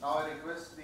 Now I request the